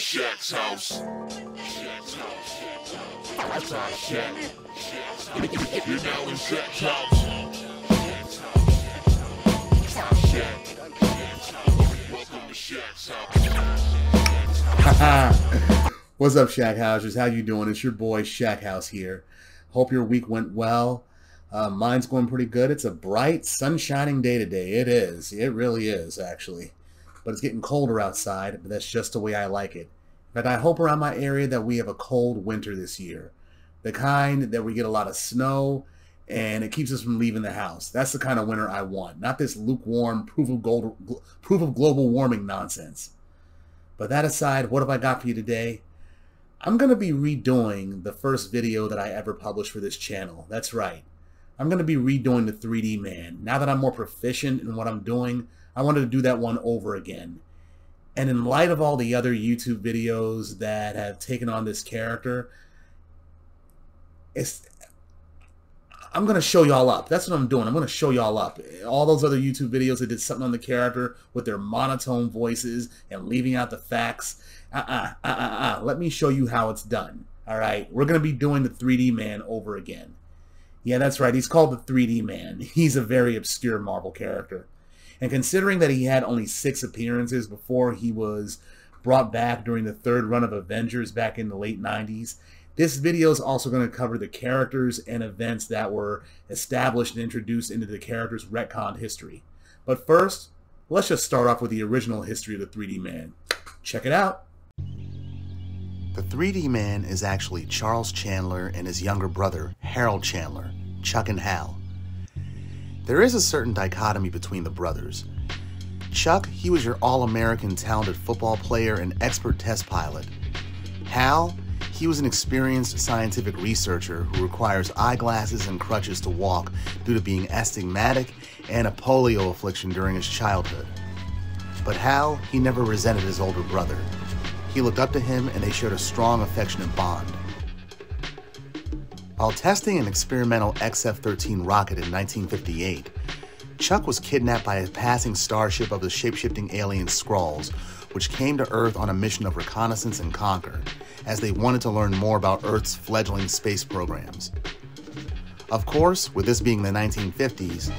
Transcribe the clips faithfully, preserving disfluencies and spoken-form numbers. Shaq's house. Shaq's house. That's our Shaq. You're now in Shaq's house. Welcome to Shaq's house. What's up, Shaq Housers? How you doing? It's your boy Shaq House here. Hope your week went well. Uh, mine's going pretty good. It's a bright, sunshining day today. It is. It really is, actually. But it's getting colder outside, but that's just the way I like it. In fact, I hope around my area that we have a cold winter this year. The kind that we get a lot of snow, and it keeps us from leaving the house. That's the kind of winter I want. Not this lukewarm proof of, gold, proof of global warming nonsense. But that aside, what have I got for you today? I'm going to be redoing the first video that I ever published for this channel. That's right. I'm going to be redoing the three D Man. Now that I'm more proficient in what I'm doing, I wanted to do that one over again. And in light of all the other YouTube videos that have taken on this character, it's, I'm going to show y'all up. That's what I'm doing. I'm going to show y'all up. All those other YouTube videos that did something on the character with their monotone voices and leaving out the facts. Uh-uh, uh-uh, uh-uh. Let me show you how it's done. All right, we're going to be doing the three D Man over again. Yeah, that's right. He's called the three D Man. He's a very obscure Marvel character. And considering that he had only six appearances before he was brought back during the third run of Avengers back in the late nineties, this video is also going to cover the characters and events that were established and introduced into the character's retconned history. But first, let's just start off with the original history of the three D Man. Check it out. The three D Man is actually Charles Chandler and his younger brother, Harold Chandler, Chuck and Hal. There is a certain dichotomy between the brothers. Chuck, he was your all-American talented football player and expert test pilot. Hal, he was an experienced scientific researcher who requires eyeglasses and crutches to walk due to being asthmatic and a polio affliction during his childhood. But Hal, he never resented his older brother. He looked up to him and they shared a strong, affectionate bond. While testing an experimental X F thirteen rocket in nineteen fifty-eight, Chuck was kidnapped by a passing starship of the shape-shifting alien Skrulls, which came to Earth on a mission of reconnaissance and conquer, as they wanted to learn more about Earth's fledgling space programs. Of course, with this being the nineteen fifties,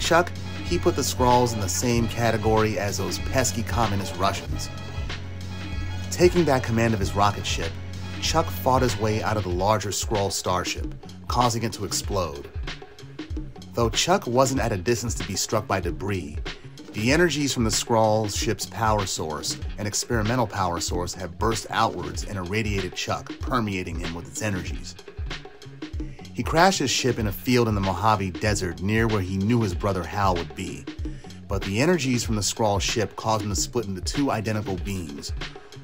Chuck, he put the Skrulls in the same category as those pesky communist Russians. Taking back command of his rocket ship, Chuck fought his way out of the larger Skrull starship, causing it to explode. Though Chuck wasn't at a distance to be struck by debris, the energies from the Skrull ship's power source and experimental power source have burst outwards and irradiated Chuck, permeating him with its energies. He crashed his ship in a field in the Mojave Desert near where he knew his brother Hal would be, but the energies from the Skrull ship caused him to split into two identical beams,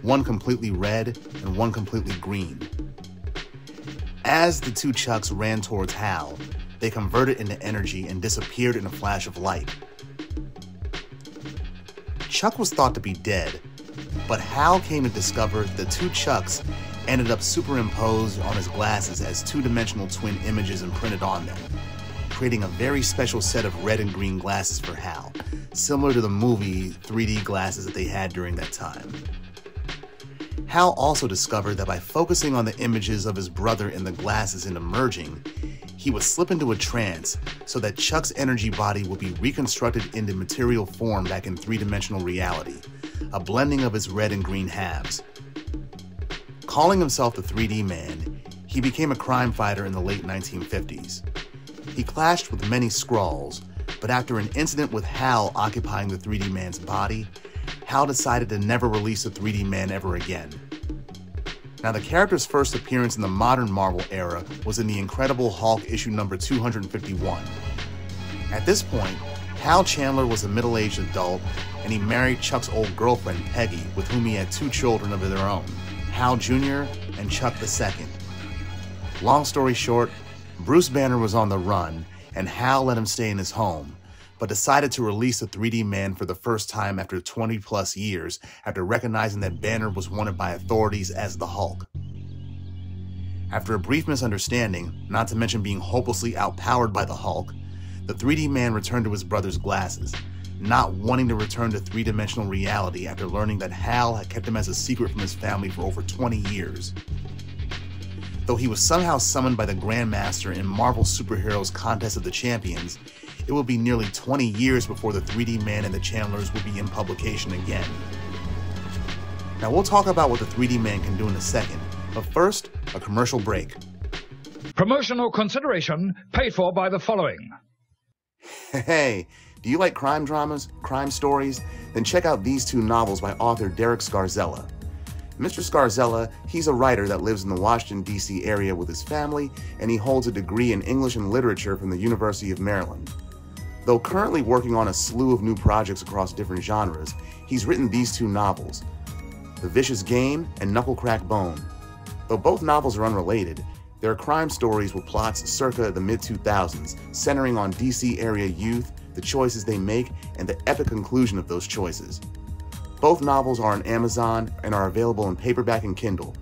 one completely red and one completely green. As the two Chucks ran towards Hal, they converted into energy and disappeared in a flash of light. Chuck was thought to be dead, but Hal came to discover the two Chucks ended up superimposed on his glasses as two-dimensional twin images imprinted on them, creating a very special set of red and green glasses for Hal, similar to the movie three D glasses that they had during that time. Hal also discovered that by focusing on the images of his brother in the glasses and emerging, he would slip into a trance so that Chuck's energy body would be reconstructed into material form back in three-dimensional reality, a blending of his red and green halves. Calling himself the three D Man, he became a crime fighter in the late nineteen fifties. He clashed with many Skrulls, but after an incident with Hal occupying the three D Man's body, Hal decided to never release the three D Man ever again. Now, the character's first appearance in the modern Marvel era was in The Incredible Hulk issue number two hundred fifty-one. At this point, Hal Chandler was a middle-aged adult, and he married Chuck's old girlfriend, Peggy, with whom he had two children of their own, Hal Junior and Chuck the Second. Long story short, Bruce Banner was on the run, and Hal let him stay in his home, but decided to release the three D Man for the first time after twenty plus years after recognizing that Banner was wanted by authorities as the Hulk. After a brief misunderstanding, not to mention being hopelessly outpowered by the Hulk, the three D Man returned to his brother's glasses, not wanting to return to three-dimensional reality after learning that Hal had kept him as a secret from his family for over twenty years. Though he was somehow summoned by the Grandmaster in Marvel Superheroes' Contest of the Champions, it would be nearly twenty years before the three D Man and the Chandlers would be in publication again. Now we'll talk about what the three D Man can do in a second, but first, a commercial break. Promotional consideration paid for by the following. Hey, do you like crime dramas, crime stories? Then check out these two novels by author Derek Scarzella. Mister Scarzella, he's a writer that lives in the Washington, D C area with his family, and he holds a degree in English and Literature from the University of Maryland. Though currently working on a slew of new projects across different genres, he's written these two novels, The Vicious Game and Knuckle Crack Bone. Though both novels are unrelated, they're crime stories with plots circa the mid two thousands, centering on D C area youth, the choices they make, and the epic conclusion of those choices. Both novels are on Amazon and are available in paperback and Kindle.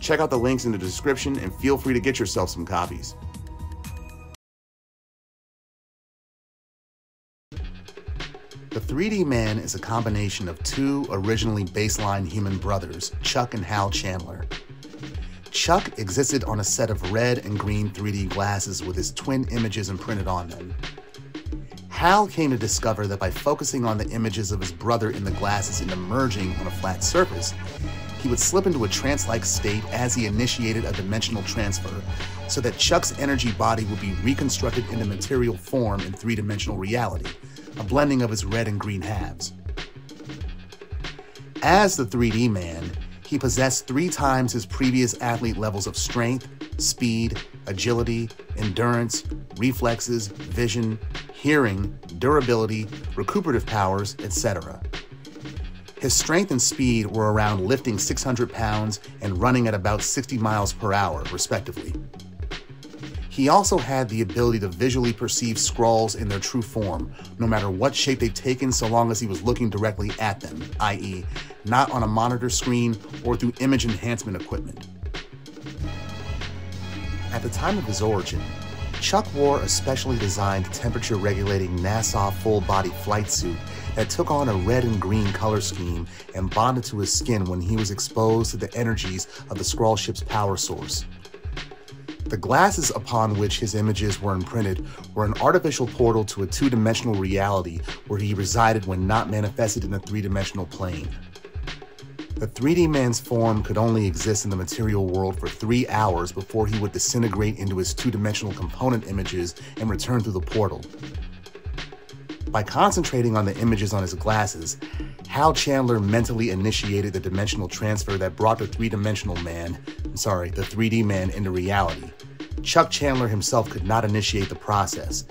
Check out the links in the description and feel free to get yourself some copies. The three D Man is a combination of two originally baseline human brothers, Chuck and Hal Chandler. Chuck existed on a set of red and green three D glasses with his twin images imprinted on them. Hal came to discover that by focusing on the images of his brother in the glasses and emerging on a flat surface, he would slip into a trance-like state as he initiated a dimensional transfer, so that Chuck's energy body would be reconstructed into material form in three-dimensional reality, a blending of his red and green halves. As the three D Man, he possessed three times his previous athlete levels of strength, speed, agility, endurance, reflexes, vision, hearing, durability, recuperative powers, et cetera. His strength and speed were around lifting six hundred pounds and running at about sixty miles per hour, respectively. He also had the ability to visually perceive Skrulls in their true form, no matter what shape they've taken, so long as he was looking directly at them, that is, not on a monitor screen or through image enhancement equipment. At the time of his origin, Chuck wore a specially designed temperature-regulating NASA full-body flight suit that took on a red and green color scheme and bonded to his skin when he was exposed to the energies of the Skrull ship's power source. The glasses upon which his images were imprinted were an artificial portal to a two-dimensional reality where he resided when not manifested in a three-dimensional plane. The three D Man's form could only exist in the material world for three hours before he would disintegrate into his two-dimensional component images and return through the portal. By concentrating on the images on his glasses, Hal Chandler mentally initiated the dimensional transfer that brought the three-dimensional man, sorry, the three D Man into reality. Chuck Chandler himself could not initiate the process,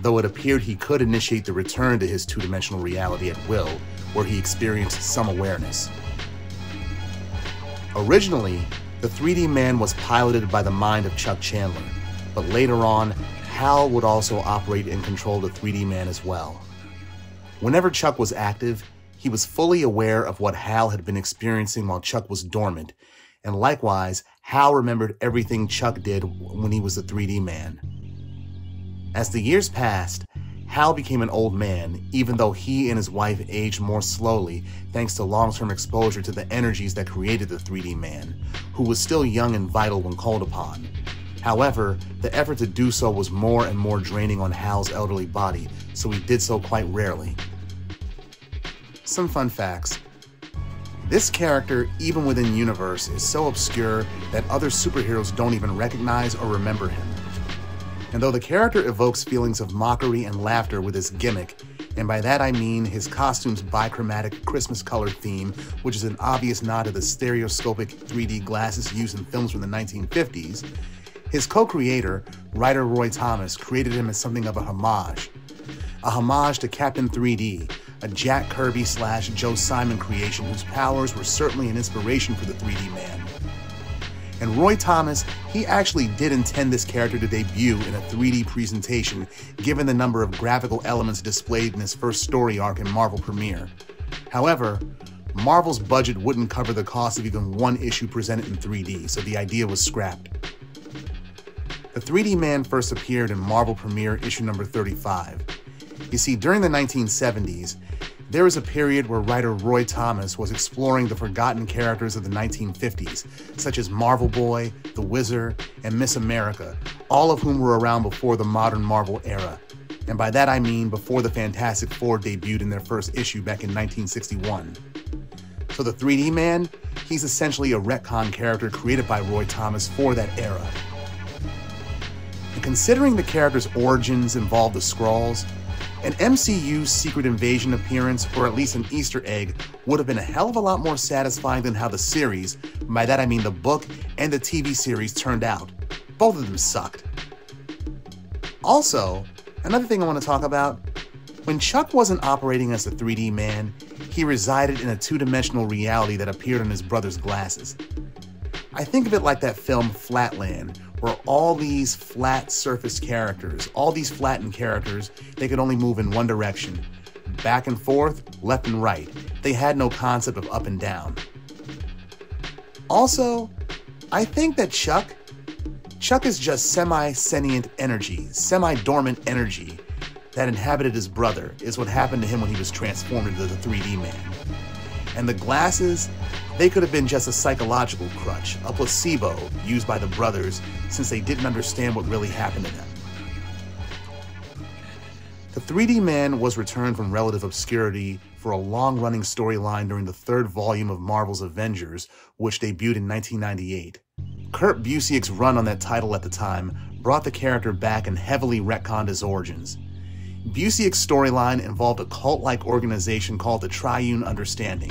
though it appeared he could initiate the return to his two-dimensional reality at will, where he experienced some awareness. Originally, the three D Man was piloted by the mind of Chuck Chandler, but later on, Hal would also operate and control the three D Man as well. Whenever Chuck was active, he was fully aware of what Hal had been experiencing while Chuck was dormant, and likewise, Hal remembered everything Chuck did when he was the three D Man. As the years passed, Hal became an old man, even though he and his wife aged more slowly thanks to long-term exposure to the energies that created the three D Man, who was still young and vital when called upon. However, the effort to do so was more and more draining on Hal's elderly body, so he did so quite rarely. Some fun facts. This character, even within universe, is so obscure that other superheroes don't even recognize or remember him. And though the character evokes feelings of mockery and laughter with his gimmick, and by that I mean his costume's bichromatic Christmas color theme, which is an obvious nod to the stereoscopic three D glasses used in films from the nineteen fifties, his co-creator, writer Roy Thomas, created him as something of a homage. A homage to Captain three D, a Jack Kirby slash Joe Simon creation whose powers were certainly an inspiration for the three D Man. And Roy Thomas, he actually did intend this character to debut in a three D presentation, given the number of graphical elements displayed in his first story arc in Marvel Premiere. However, Marvel's budget wouldn't cover the cost of even one issue presented in three D, so the idea was scrapped. The three D Man first appeared in Marvel Premiere issue number thirty-five. You see, during the nineteen seventies, there was a period where writer Roy Thomas was exploring the forgotten characters of the nineteen fifties, such as Marvel Boy, The Wizard, and Miss America, all of whom were around before the modern Marvel era. And by that I mean before the Fantastic Four debuted in their first issue back in nineteen sixty-one. So the three D Man, he's essentially a retcon character created by Roy Thomas for that era. And considering the character's origins involved the Skrulls, an M C U Secret Invasion appearance, or at least an Easter egg, would have been a hell of a lot more satisfying than how the series, and by that I mean the book and the T V series, turned out. Both of them sucked. Also, another thing I want to talk about, when Chuck wasn't operating as the three D Man, he resided in a two-dimensional reality that appeared in his brother's glasses. I think of it like that film Flatland, where all these flat surface characters, all these flattened characters, they could only move in one direction, back and forth, left and right. They had no concept of up and down. Also, I think that Chuck, Chuck is just semi-sentient energy, semi-dormant energy that inhabited his brother, is what happened to him when he was transformed into the three D Man. And the glasses, they could have been just a psychological crutch, a placebo used by the brothers since they didn't understand what really happened to them. The three D Man was returned from relative obscurity for a long-running storyline during the third volume of Marvel's Avengers, which debuted in nineteen ninety-eight. Kurt Busiek's run on that title at the time brought the character back and heavily retconned his origins. Busiek's storyline involved a cult-like organization called the Triune Understanding.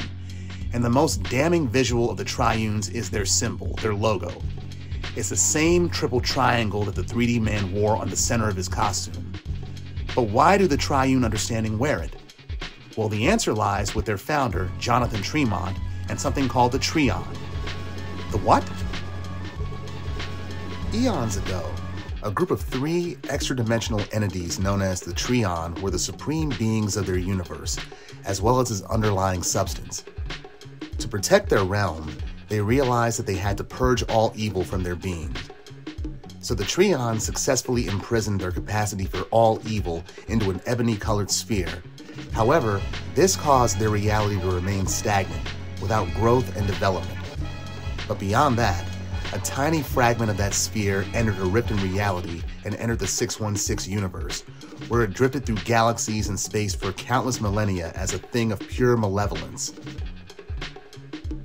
And the most damning visual of the Triunes is their symbol, their logo. It's the same triple triangle that the three D Man wore on the center of his costume. But why do the Triune Understanding wear it? Well, the answer lies with their founder, Jonathan Tremont, and something called the Trion. The what? Eons ago, a group of three extra-dimensional entities known as the Trion were the supreme beings of their universe, as well as its underlying substance. To protect their realm, they realized that they had to purge all evil from their being. So the Trion successfully imprisoned their capacity for all evil into an ebony-colored sphere. However, this caused their reality to remain stagnant, without growth and development. But beyond that, a tiny fragment of that sphere entered a ripped-in reality and entered the six one six universe, where it drifted through galaxies and space for countless millennia as a thing of pure malevolence.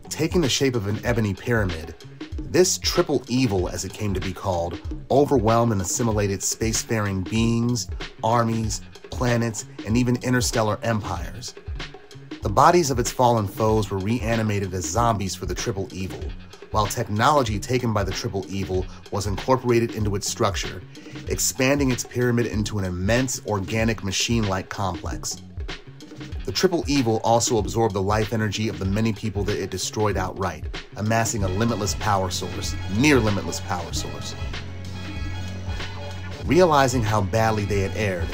Taking the shape of an ebony pyramid, this triple evil, as it came to be called, overwhelmed and assimilated spacefaring beings, armies, planets, and even interstellar empires. The bodies of its fallen foes were reanimated as zombies for the triple evil, while technology taken by the triple evil was incorporated into its structure, expanding its pyramid into an immense organic machine-like complex. The triple evil also absorbed the life energy of the many people that it destroyed outright, amassing a limitless power source, near limitless power source. Realizing how badly they had erred,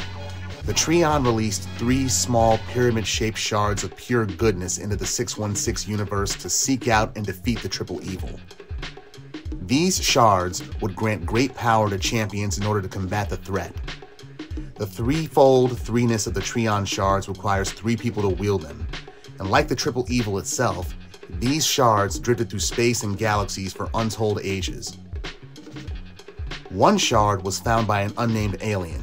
the Trion released three small pyramid-shaped shards of pure goodness into the six one six universe to seek out and defeat the triple evil. These shards would grant great power to champions in order to combat the threat. The threefold threeness of the Trion shards requires three people to wield them, and like the triple evil itself, these shards drifted through space and galaxies for untold ages. One shard was found by an unnamed alien.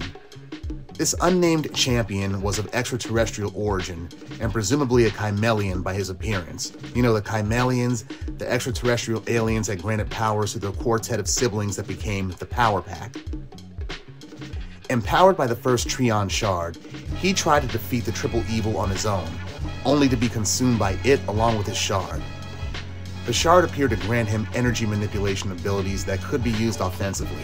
This unnamed champion was of extraterrestrial origin, and presumably a Himalayan by his appearance. You know, the Himalayan's, the extraterrestrial aliens that granted powers to their quartet of siblings that became the Power Pack. Empowered by the first Trion shard, he tried to defeat the triple evil on his own, only to be consumed by it along with his shard. The shard appeared to grant him energy manipulation abilities that could be used offensively.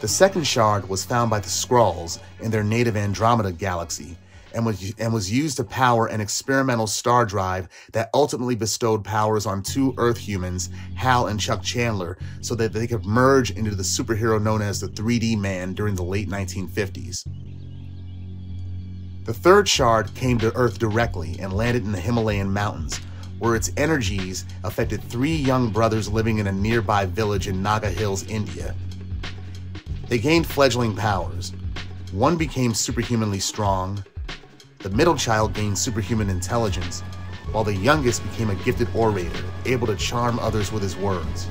The second shard was found by the Skrulls in their native Andromeda galaxy and was, and was used to power an experimental star drive that ultimately bestowed powers on two Earth humans, Hal and Chuck Chandler, so that they could merge into the superhero known as the three D Man during the late nineteen fifties. The third shard came to Earth directly and landed in the Himalayan mountains, where its energies affected three young brothers living in a nearby village in Naga Hills, India. They gained fledgling powers. One became superhumanly strong, the middle child gained superhuman intelligence, while the youngest became a gifted orator, able to charm others with his words.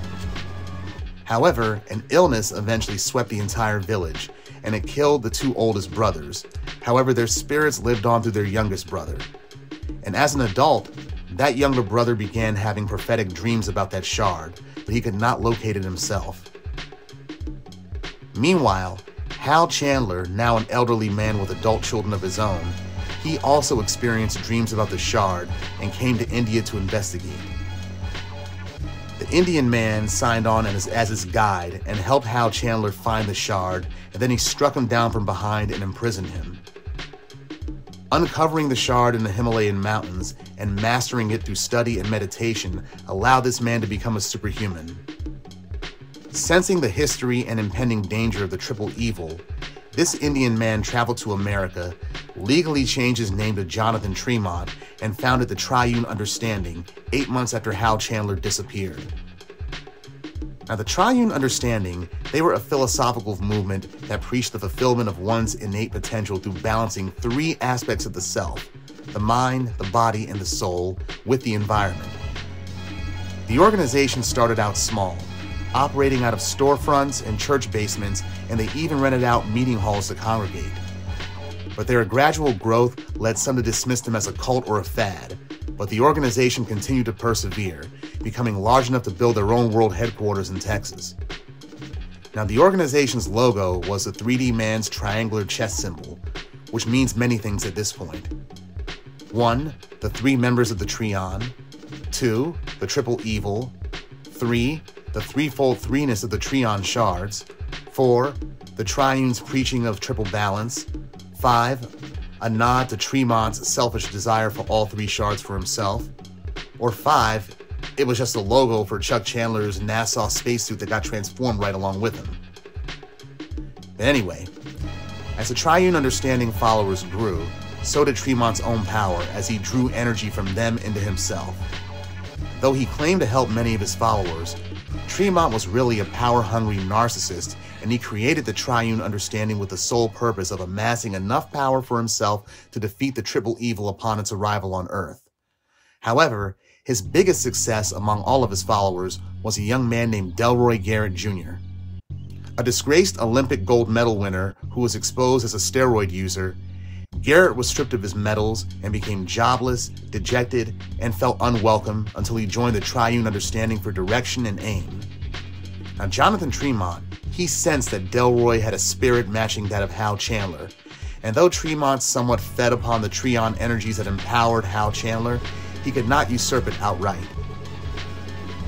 However, an illness eventually swept the entire village, and it killed the two oldest brothers. However, their spirits lived on through their youngest brother. And as an adult, that younger brother began having prophetic dreams about that shard, but he could not locate it himself. Meanwhile, Hal Chandler, now an elderly man with adult children of his own, he also experienced dreams about the shard and came to India to investigate. The Indian man signed on as, as his guide and helped Hal Chandler find the shard, and then he struck him down from behind and imprisoned him. Uncovering the shard in the Himalayan mountains and mastering it through study and meditation allowed this man to become a superhuman. Sensing the history and impending danger of the Triple Evil, this Indian man traveled to America, legally changed his name to Jonathan Tremont, and founded the Triune Understanding eight months after Hal Chandler disappeared. Now, the Triune Understanding, they were a philosophical movement that preached the fulfillment of one's innate potential through balancing three aspects of the self, the mind, the body, and the soul, with the environment. The organization started out small, operating out of storefronts and church basements, and they even rented out meeting halls to congregate. But their gradual growth led some to dismiss them as a cult or a fad, but the organization continued to persevere, becoming large enough to build their own world headquarters in Texas. Now, the organization's logo was the three D Man's triangular chess symbol, which means many things at this point. One, the three members of the Trion. Two, the Triple Evil. Three, the threefold threeness of the Trion shards. Four, the Triune's preaching of triple balance. Five, a nod to Tremont's selfish desire for all three shards for himself. Or five, it was just a logo for Chuck Chandler's NASA spacesuit that got transformed right along with him. But anyway, as the Triune Understanding followers grew, so did Tremont's own power as he drew energy from them into himself. Though he claimed to help many of his followers, Tremont was really a power-hungry narcissist, and he created the Triune Understanding with the sole purpose of amassing enough power for himself to defeat the Triple Evil upon its arrival on Earth. However, his biggest success among all of his followers was a young man named Delroy Garrett Junior A disgraced Olympic gold medal winner who was exposed as a steroid user, Garrett was stripped of his medals and became jobless, dejected, and felt unwelcome until he joined the Triune Understanding for direction and aim. Now, Jonathan Tremont, he sensed that Delroy had a spirit matching that of Hal Chandler, and though Tremont somewhat fed upon the Trion energies that empowered Hal Chandler, he could not usurp it outright.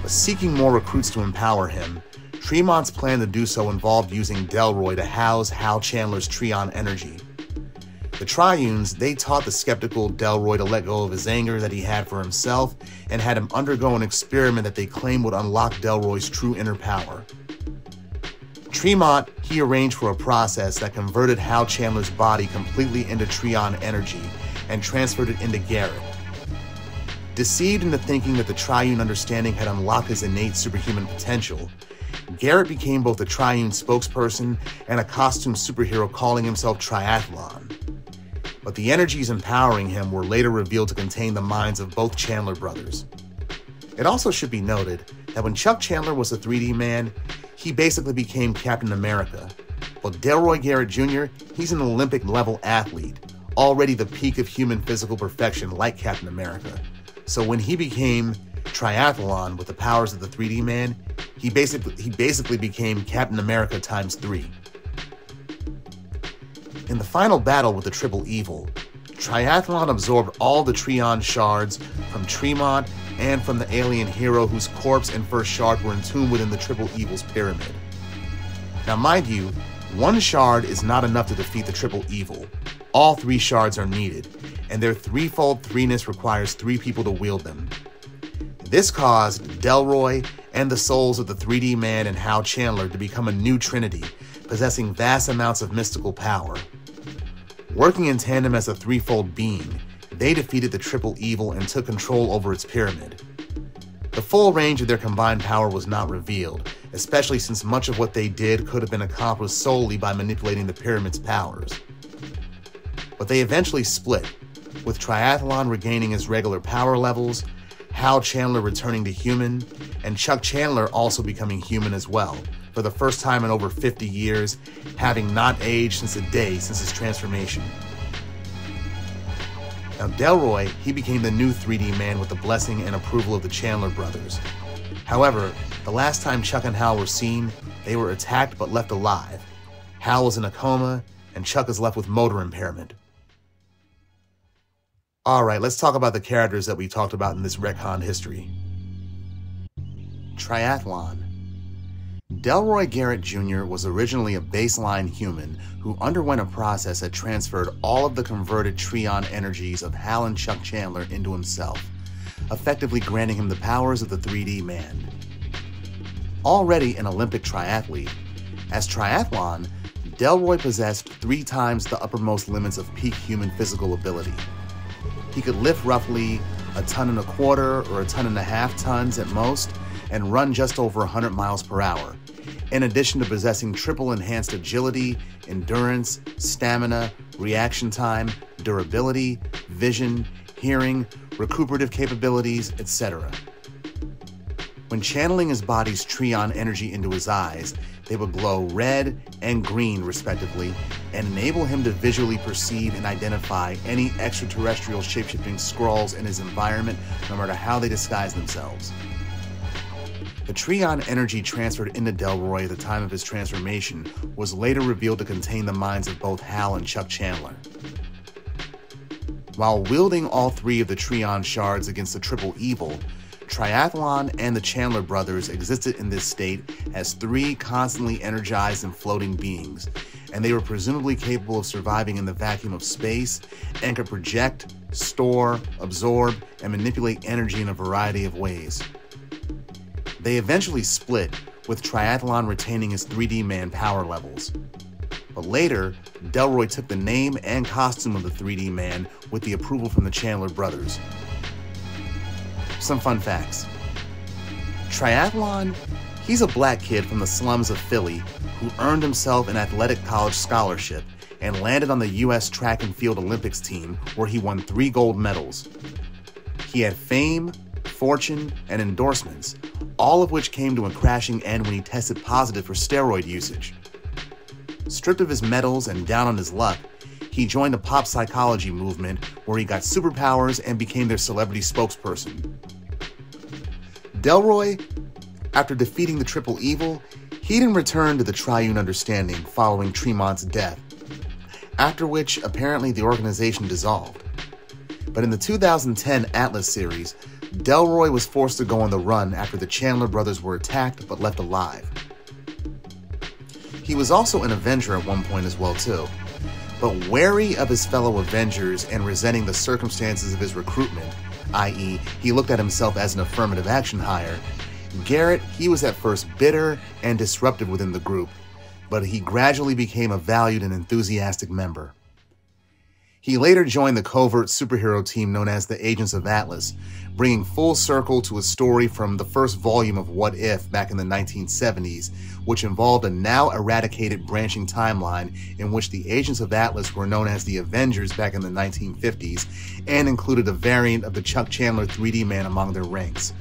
But seeking more recruits to empower him, Tremont's plan to do so involved using Delroy to house Hal Chandler's Trion energy. The Triunes, they taught the skeptical Delroy to let go of his anger that he had for himself and had him undergo an experiment that they claimed would unlock Delroy's true inner power. Tremont, he arranged for a process that converted Hal Chandler's body completely into Trion energy and transferred it into Garrett. Deceived into thinking that the Triune Understanding had unlocked his innate superhuman potential, Garrett became both a Triune spokesperson and a costume superhero calling himself Triathlon. But the energies empowering him were later revealed to contain the minds of both Chandler brothers. It also should be noted that when Chuck Chandler was a three D Man, he basically became Captain America. But Delroy Garrett Junior, he's an Olympic-level athlete, already the peak of human physical perfection like Captain America. So when he became Triathlon with the powers of the three D Man, he basically, he basically became Captain America times three. In the final battle with the Triple Evil, Triathlon absorbed all the Trion shards from Tremont and from the alien hero whose corpse and first shard were entombed within the Triple Evil's pyramid. Now, mind you, one shard is not enough to defeat the Triple Evil. All three shards are needed, and their threefold threeness requires three people to wield them. This caused Delroy and the souls of the three D Man and Hal Chandler to become a new trinity, possessing vast amounts of mystical power. Working in tandem as a threefold being, they defeated the Triple Evil and took control over its pyramid. The full range of their combined power was not revealed, especially since much of what they did could have been accomplished solely by manipulating the pyramid's powers. But they eventually split, with Triathlon regaining his regular power levels, Hal Chandler returning to human, and Chuck Chandler also becoming human as well, for the first time in over fifty years, having not aged since a day since his transformation. Now Delroy, he became the new three D Man with the blessing and approval of the Chandler brothers. However, the last time Chuck and Hal were seen, they were attacked but left alive. Hal is in a coma, and Chuck is left with motor impairment. Alright, let's talk about the characters that we talked about in this retcon history. Triathlon. Delroy Garrett Junior was originally a baseline human who underwent a process that transferred all of the converted Trion energies of Hal and Chuck Chandler into himself, effectively granting him the powers of the three D Man. Already an Olympic triathlete, as Triathlon, Delroy possessed three times the uppermost limits of peak human physical ability. He could lift roughly a ton and a quarter or a ton and a half tons at most and run just over one hundred miles per hour, in addition to possessing triple enhanced agility, endurance, stamina, reaction time, durability, vision, hearing, recuperative capabilities, et cetera. When channeling his body's Trion energy into his eyes, they would glow red and green respectively and enable him to visually perceive and identify any extraterrestrial shapeshifting Skrulls in his environment, no matter how they disguise themselves. The Trion energy transferred into Delroy at the time of his transformation was later revealed to contain the minds of both Hal and Chuck Chandler. While wielding all three of the Trion shards against the Triple Evil, Triathlon and the Chandler brothers existed in this state as three constantly energized and floating beings, and they were presumably capable of surviving in the vacuum of space and could project, store, absorb, and manipulate energy in a variety of ways. They eventually split, with Triathlon retaining his three D Man power levels. But later, Delroy took the name and costume of the three D Man with the approval from the Chandler brothers. Some fun facts. Triathlon, he's a black kid from the slums of Philly who earned himself an athletic college scholarship and landed on the U S track and field Olympics team where he won three gold medals. He had fame, fortune, and endorsements, all of which came to a crashing end when he tested positive for steroid usage. Stripped of his medals and down on his luck, he joined the pop psychology movement where he got superpowers and became their celebrity spokesperson. Delroy, after defeating the Triple Evil, he then returned to the Triune Understanding following Tremont's death, after which apparently the organization dissolved. But in the two thousand ten Atlas series, Delroy was forced to go on the run after the Chandler brothers were attacked but left alive. He was also an Avenger at one point as well too. But wary of his fellow Avengers and resenting the circumstances of his recruitment, that is, he looked at himself as an affirmative action hire, Garrett, he was at first bitter and disruptive within the group, but he gradually became a valued and enthusiastic member. He later joined the covert superhero team known as the Agents of Atlas, bringing full circle to a story from the first volume of What If back in the nineteen seventies, which involved a now-eradicated branching timeline in which the Agents of Atlas were known as the Avengers back in the nineteen fifties and included a variant of the Chuck Chandler three D Man among their ranks.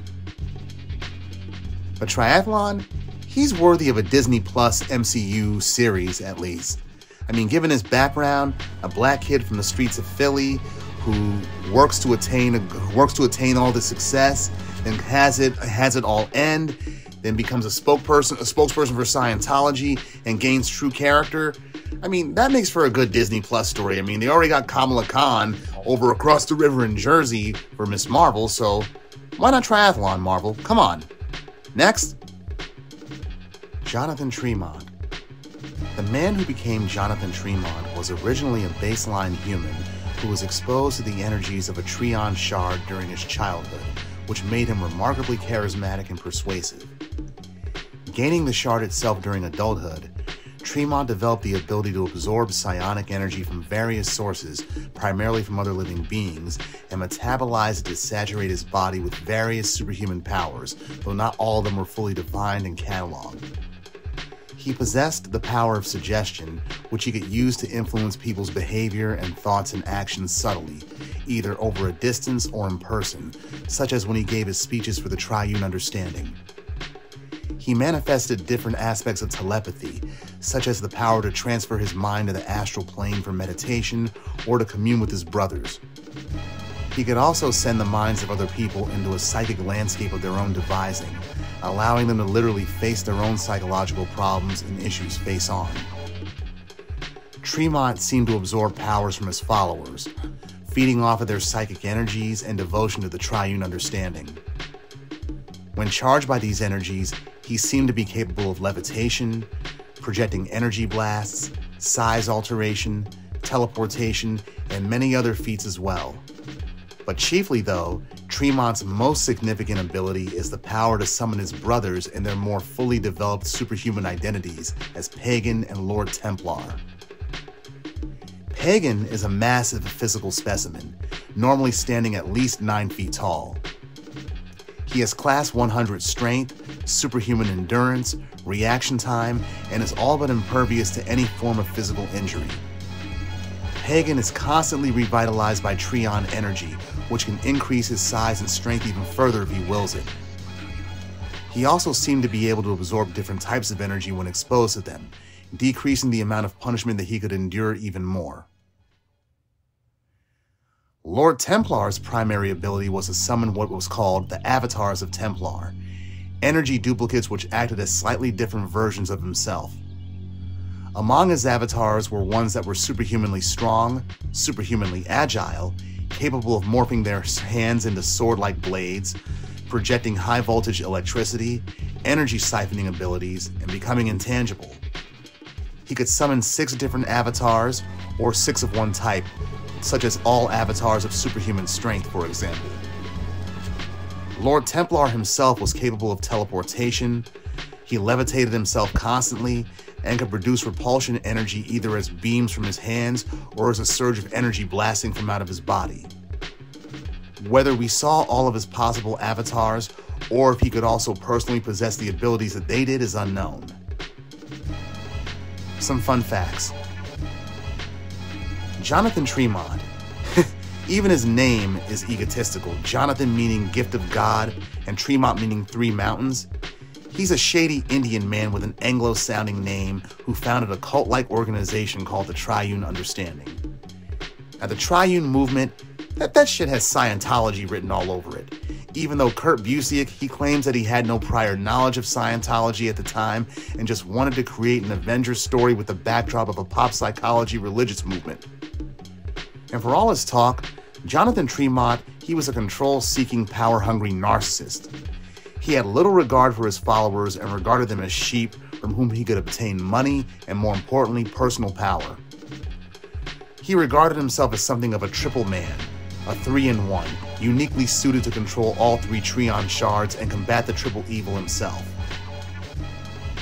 But Triathlon, he's worthy of a Disney Plus M C U series at least. I mean, given his background, a black kid from the streets of Philly who works to attain works to attain all this success, then has it has it all end, then becomes a spokesperson a spokesperson for Scientology and gains true character. I mean, that makes for a good Disney Plus story. I mean, they already got Kamala Khan over across the river in Jersey for Miss Marvel, so why not Triathlon, Marvel? Come on. Next, Jonathan Tremont. The man who became Jonathan Tremont was originally a baseline human who was exposed to the energies of a Trion shard during his childhood, which made him remarkably charismatic and persuasive. Gaining the shard itself during adulthood, Tremont developed the ability to absorb psionic energy from various sources, primarily from other living beings, and metabolize it to saturate his body with various superhuman powers, though not all of them were fully defined and cataloged. He possessed the power of suggestion, which he could use to influence people's behavior and thoughts and actions subtly, either over a distance or in person, such as when he gave his speeches for the Triune Understanding. He manifested different aspects of telepathy, such as the power to transfer his mind to the astral plane for meditation or to commune with his brothers. He could also send the minds of other people into a psychic landscape of their own devising, allowing them to literally face their own psychological problems and issues face-on. Tremont seemed to absorb powers from his followers, feeding off of their psychic energies and devotion to the Triune Understanding. When charged by these energies, he seemed to be capable of levitation, projecting energy blasts, size alteration, teleportation, and many other feats as well. But chiefly, though, Tremont's most significant ability is the power to summon his brothers in their more fully developed superhuman identities as Pagan and Lord Templar. Pagan is a massive physical specimen, normally standing at least nine feet tall. He has class one hundred strength, superhuman endurance, reaction time, and is all but impervious to any form of physical injury. Pagan is constantly revitalized by Trion energy, which can increase his size and strength even further if he wills it. He also seemed to be able to absorb different types of energy when exposed to them, decreasing the amount of punishment that he could endure even more. Lord Templar's primary ability was to summon what was called the Avatars of Templar, energy duplicates which acted as slightly different versions of himself. Among his avatars were ones that were superhumanly strong, superhumanly agile, capable of morphing their hands into sword-like blades, projecting high-voltage electricity, energy siphoning abilities, and becoming intangible. He could summon six different avatars, or six of one type, such as all avatars of superhuman strength, for example. Lord Templar himself was capable of teleportation. He levitated himself constantly, and could produce repulsion energy either as beams from his hands or as a surge of energy blasting from out of his body. Whether we saw all of his possible avatars or if he could also personally possess the abilities that they did is unknown. Some fun facts. Jonathan Tremont. Even his name is egotistical, Jonathan meaning gift of God and Tremont meaning three mountains. He's a shady Indian man with an Anglo-sounding name who founded a cult-like organization called the Triune Understanding. Now, the Triune movement, that, that shit has Scientology written all over it. Even though Kurt Busiek, he claims that he had no prior knowledge of Scientology at the time and just wanted to create an Avengers story with the backdrop of a pop psychology religious movement. And for all his talk, Jonathan Tremont, he was a control-seeking, power-hungry narcissist. He had little regard for his followers and regarded them as sheep from whom he could obtain money and, more importantly, personal power. He regarded himself as something of a triple man, a three-in-one, uniquely suited to control all three Trion shards and combat the Triple Evil himself.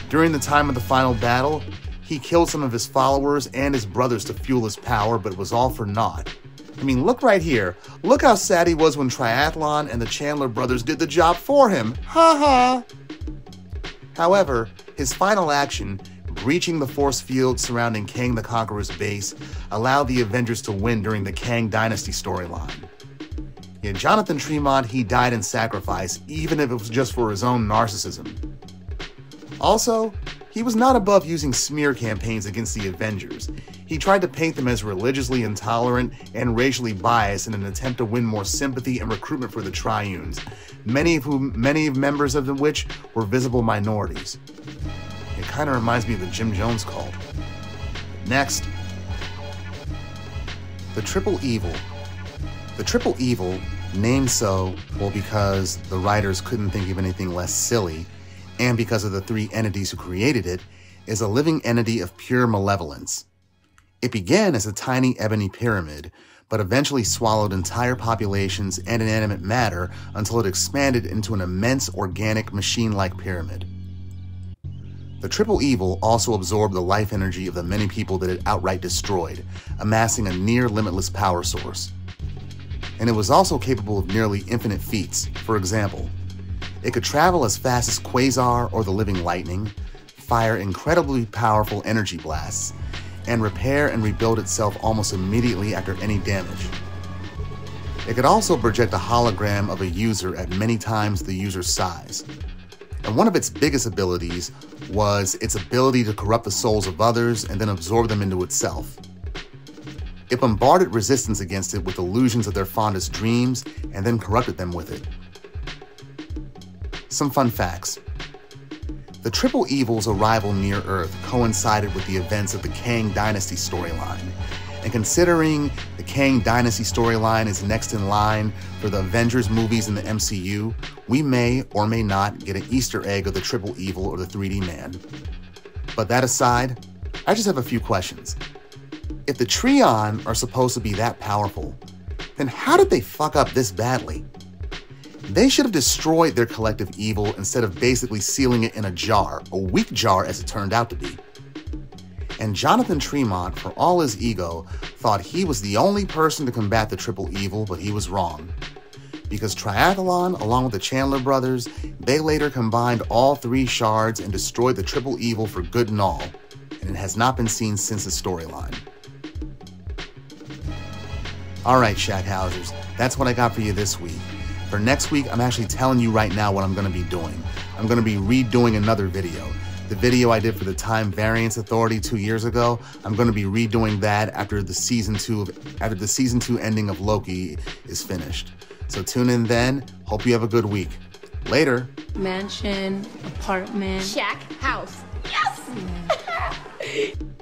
During the time of the final battle, he killed some of his followers and his brothers to fuel his power, but it was all for naught. I mean, look right here. Look how sad he was when Triathlon and the Chandler brothers did the job for him. Ha ha! However, his final action, breaching the force field surrounding Kang the Conqueror's base, allowed the Avengers to win during the Kang Dynasty storyline. Yet Jonathan Tremont, he died in sacrifice, even if it was just for his own narcissism. Also, he was not above using smear campaigns against the Avengers. He tried to paint them as religiously intolerant and racially biased in an attempt to win more sympathy and recruitment for the Triunes, many of whom, many members of which were visible minorities. It kind of reminds me of the Jim Jones cult. Next, the Triple Evil. The Triple Evil, named so, well, because the writers couldn't think of anything less silly, and because of the three entities who created it, is a living entity of pure malevolence. It began as a tiny ebony pyramid, but eventually swallowed entire populations and inanimate matter until it expanded into an immense organic machine-like pyramid. The Triple Evil also absorbed the life energy of the many people that it outright destroyed, amassing a near limitless power source. And it was also capable of nearly infinite feats. For example, it could travel as fast as Quasar or the Living Lightning, fire incredibly powerful energy blasts, and repair and rebuild itself almost immediately after any damage. It could also project a hologram of a user at many times the user's size. And one of its biggest abilities was its ability to corrupt the souls of others and then absorb them into itself. It bombarded resistance against it with illusions of their fondest dreams and then corrupted them with it. Some fun facts. The Triple Evil's arrival near Earth coincided with the events of the Kang Dynasty storyline, and considering the Kang Dynasty storyline is next in line for the Avengers movies in the M C U, we may or may not get an Easter egg of the Triple Evil or the three D Man. But that aside, I just have a few questions. If the Trion are supposed to be that powerful, then how did they fuck up this badly? They should have destroyed their collective evil instead of basically sealing it in a jar, a weak jar as it turned out to be. And Jonathan Tremont, for all his ego, thought he was the only person to combat the Triple Evil, but he was wrong. Because Triathlon, along with the Chandler brothers, they later combined all three shards and destroyed the Triple Evil for good and all, and it has not been seen since the storyline. Alright, Shackhousers, that's what I got for you this week. For next week, I'm actually telling you right now what I'm going to be doing. I'm going to be redoing another video. The video I did for the Time Variance Authority two years ago, I'm going to be redoing that after the season two of after the season two ending of Loki is finished. So tune in then. Hope you have a good week. Later. Mansion, apartment, shack, house. Yes. Yeah.